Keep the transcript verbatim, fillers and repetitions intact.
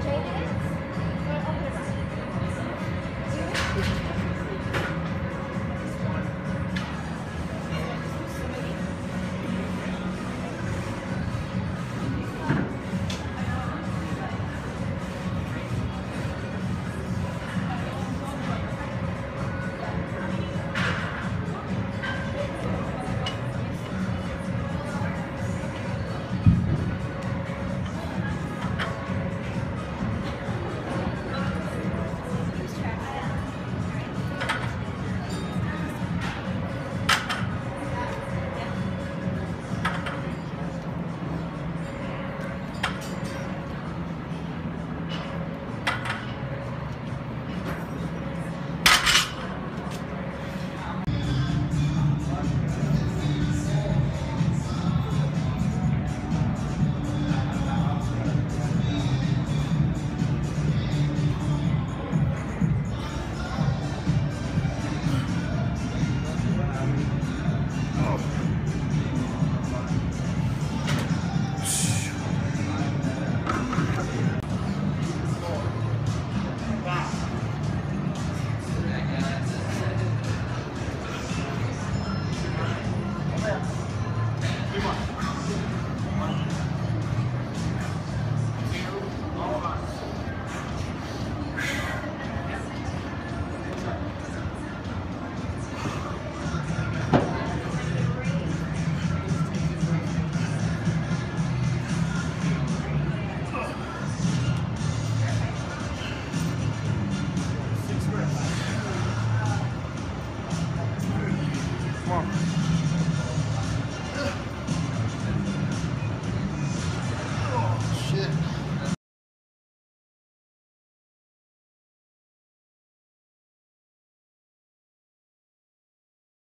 J minutes.